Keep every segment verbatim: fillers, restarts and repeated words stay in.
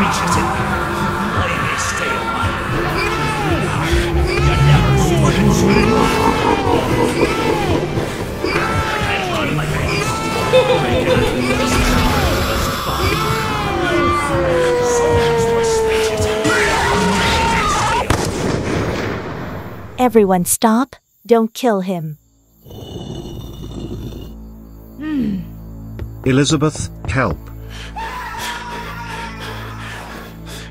creatures in me. May they stay alive. You never stood a chance. Everyone stop. Don't kill him. Hmm. Elizabeth, help.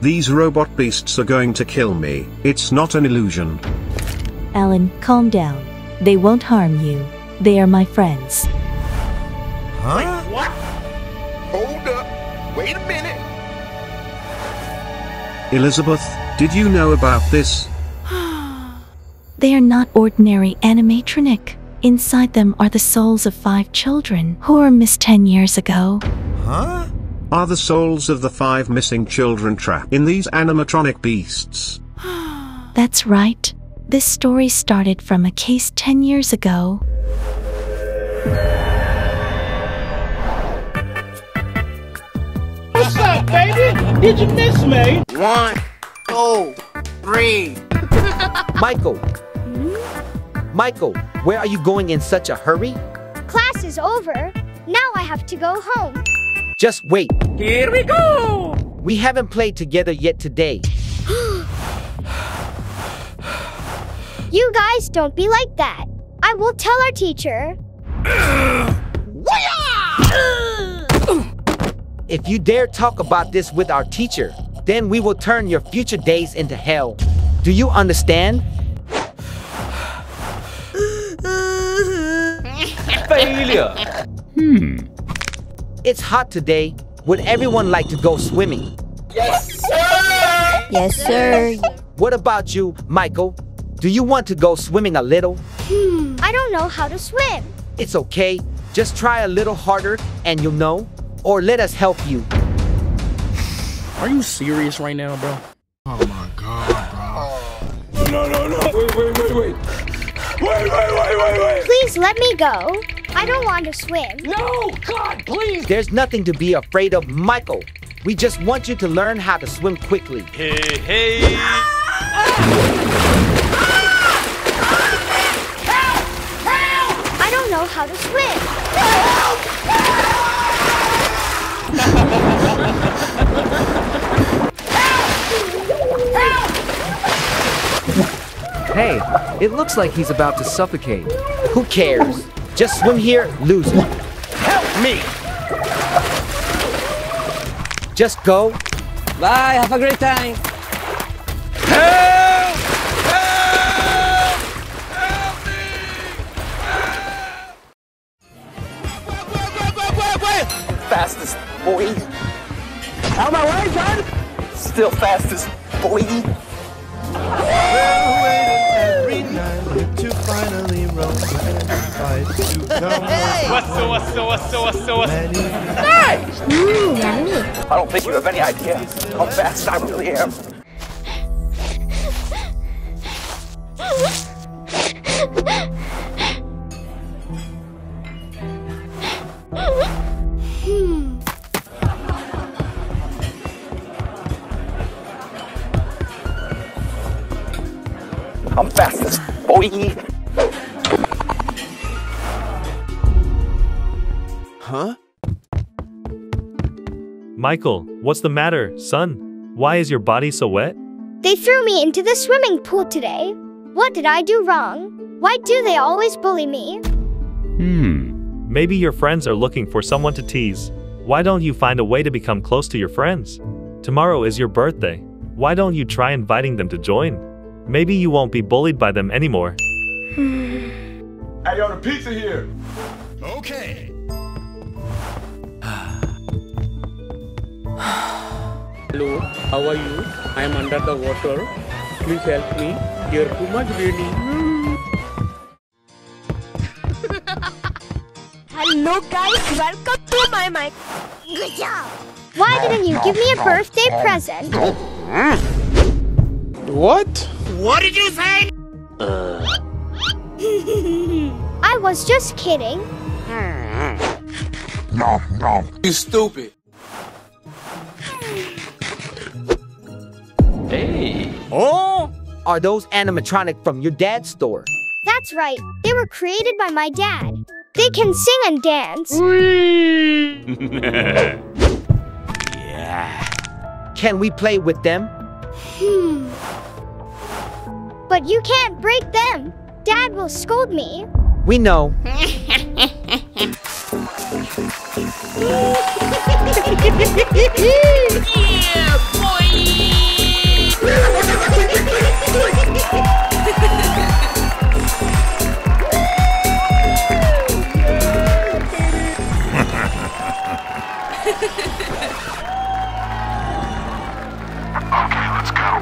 These robot beasts are going to kill me. It's not an illusion. Alan, calm down. They won't harm you. They are my friends. Huh? Wait, what? Hold up. Wait a minute. Elizabeth, did you know about this? They are not ordinary animatronic. Inside them are the souls of five children who were missed ten years ago. Huh? Are the souls of the five missing children trapped in these animatronic beasts? That's right. This story started from a case ten years ago. What's up, baby? Did you miss me? One, two, three. Michael. Michael, where are you going in such a hurry? Class is over. Now I have to go home. Just wait. Here we go! We haven't played together yet today. You guys don't be like that. I will tell our teacher. If you dare talk about this with our teacher, then we will turn your future days into hell. Do you understand? Failure. Hmm. It's hot today. Would everyone like to go swimming? Yes, sir! Yes, sir. What about you, Michael? Do you want to go swimming a little? Hmm. I don't know how to swim. It's okay. Just try a little harder and you'll know. Or let us help you. Are you serious right now, bro? Oh my God, bro. No, no, no, no. Wait, wait, wait, wait. Wait, wait, wait, wait, wait. Please let me go. I don't want to swim. No, God, please! There's nothing to be afraid of, Michael. We just want you to learn how to swim quickly. Hey, hey! I don't know how to swim. Help! Help! Hey, it looks like he's about to suffocate. Who cares? Just swim here, loser. Help me! Just go. Bye, have a great time. Help! Help! Help me! Help! Wait, wait, wait, wait, wait! Fastest, boy. Out of my way, son! Still fastest, boy. I don't think you have any idea how fast I really am. I'm fastest, boy. Huh? Michael, what's the matter, son? Why is your body so wet? They threw me into the swimming pool today. What did I do wrong? Why do they always bully me? Hmm. Maybe your friends are looking for someone to tease. Why don't you find a way to become close to your friends? Tomorrow is your birthday. Why don't you try inviting them to join? Maybe you won't be bullied by them anymore. I got a pizza here. Okay. Hello, how are you? I am under the water. Please help me. There is too much raining. Hello guys, welcome to my mic. Good job. Why didn't you give me a birthday present? What? What did you say? Uh. I was just kidding. No, no. You stupid. Oh? Are those animatronic from your dad's store? That's right. They were created by my dad. They can sing and dance. Yeah. Can we play with them? Hmm. But you can't break them. Dad will scold me. We know. Yeah, boy! Okay, let's go.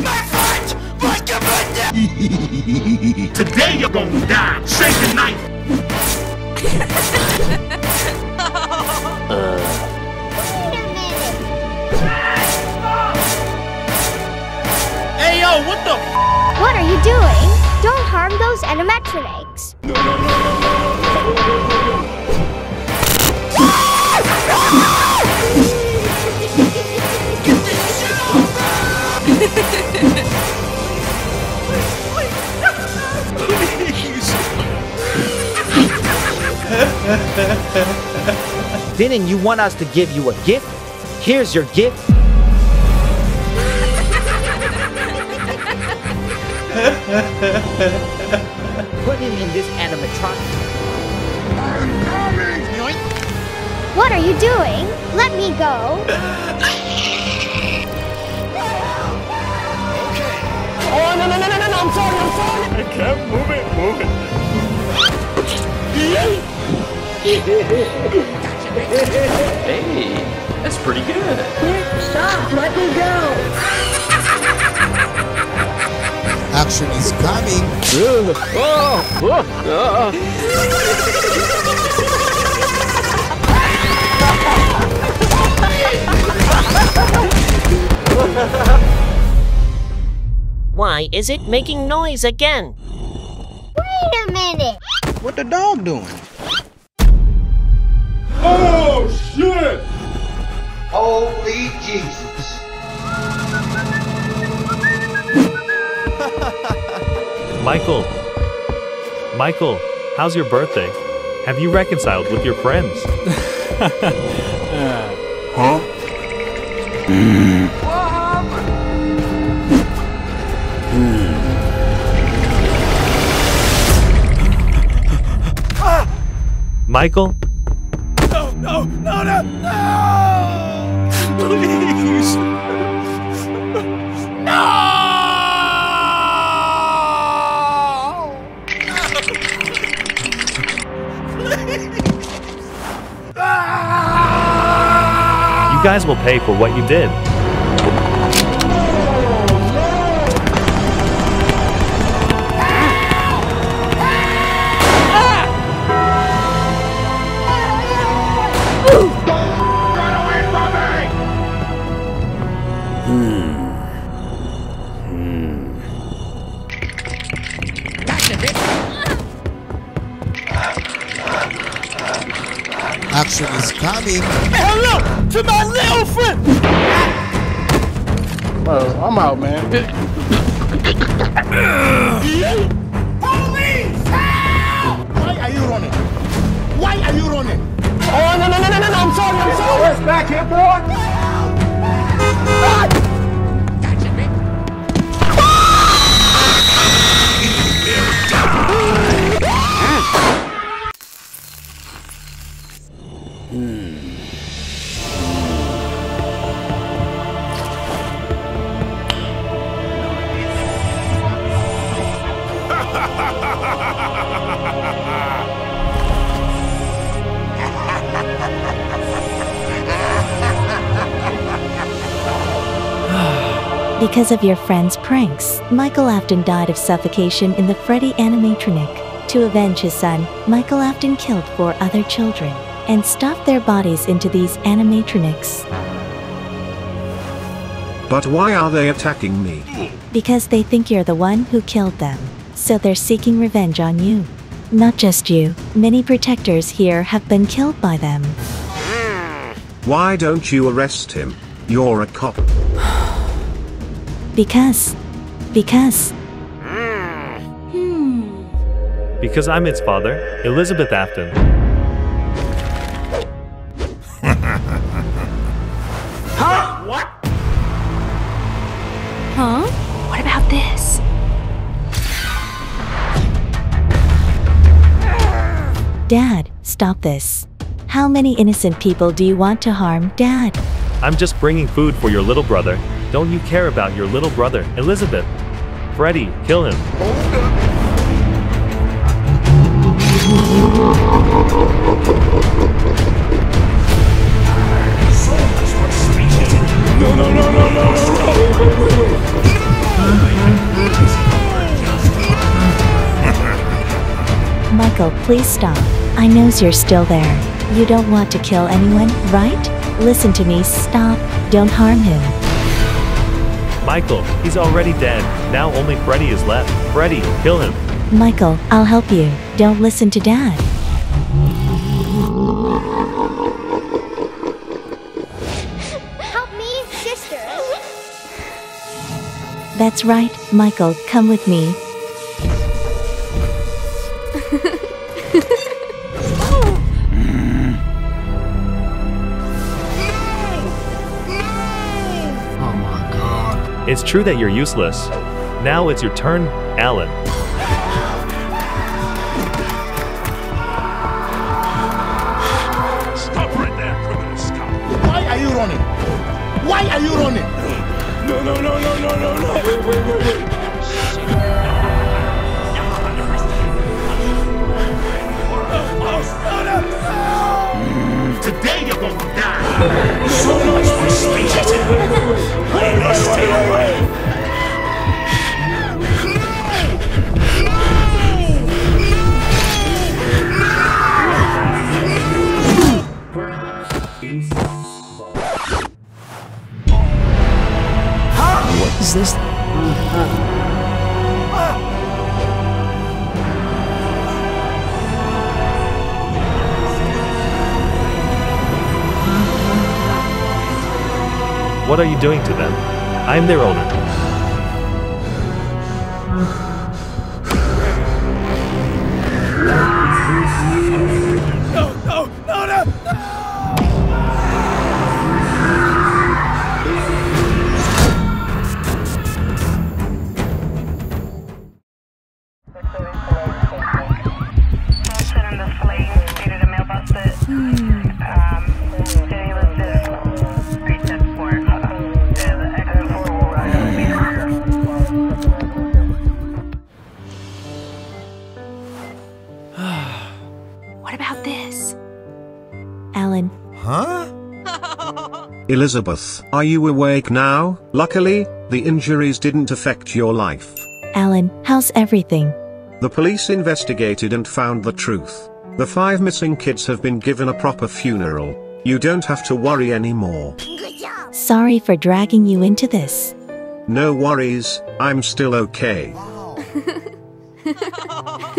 My foot! Today you're gonna die. Shake the knife. uh. Hey yo, what the f? What are you doing? Don't harm those animatronics. No, no, no, no, no, no, no, no, no, no. Get this shit over! Didn't you want us to give you a gift? Here's your gift. Put him in this animatronic. I'm coming! Yoink. What are you doing? Let me go. Okay. Oh, no, no, no, no, no, no, I'm sorry, I'm sorry. I can't move it, move it. Hey, that's pretty good. Stop, let me go. Action is coming. Oh, oh, oh. Why is it making noise again? Wait a minute! What the dog doing? Oh shit! Holy Jesus! Michael! Michael, how's your birthday? Have you reconciled with your friends? uh, huh? Mm. Mm. Michael? No, no, no, no, no! Please! No! You guys will pay for what you did. Action is coming. Hello to my little friend. Well, I'm out, man. Police! Help! Why are you running? Why are you running? Oh no no no no no! I'm sorry, I'm sorry. Where's back here, boy? Ah! Because of your friend's pranks, Michael Afton died of suffocation in the Freddy animatronic. To avenge his son, Michael Afton killed four other children and stuffed their bodies into these animatronics. But why are they attacking me? Because they think you're the one who killed them, so they're seeking revenge on you. Not just you, many protectors here have been killed by them. Why don't you arrest him? You're a cop. Because. Because. Hmm. Because I'm its father, Elizabeth Afton. Huh? What? Huh? What about this? Dad, stop this. How many innocent people do you want to harm, Dad? I'm just bringing food for your little brother. Don't you care about your little brother, Elizabeth? Freddy, kill him. No, no, no, no, no, no. Michael, please stop. I knows you're still there. You don't want to kill anyone, right? Listen to me, stop, don't harm him. Michael, he's already dead, now only Freddy is left. Freddy, kill him. Michael, I'll help you, don't listen to Dad. Help me, sister. That's right, Michael, come with me. It's true that you're useless. Now it's your turn, Alan. Stop right there, criminal scum. Why are you running? Why are you running? No, no, no, no, no, no, no. Wait, wait, wait, wait. Today you're going to die. So much for speech. Stay away! Huh? What is this? What are you doing to them? I'm their owner. No, no, no, no, no. What about this? Alan. Huh? Elizabeth, are you awake now? Luckily, the injuries didn't affect your life. Alan, how's everything? The police investigated and found the truth. The five missing kids have been given a proper funeral. You don't have to worry anymore. Good job. Sorry for dragging you into this. No worries, I'm still okay. Wow.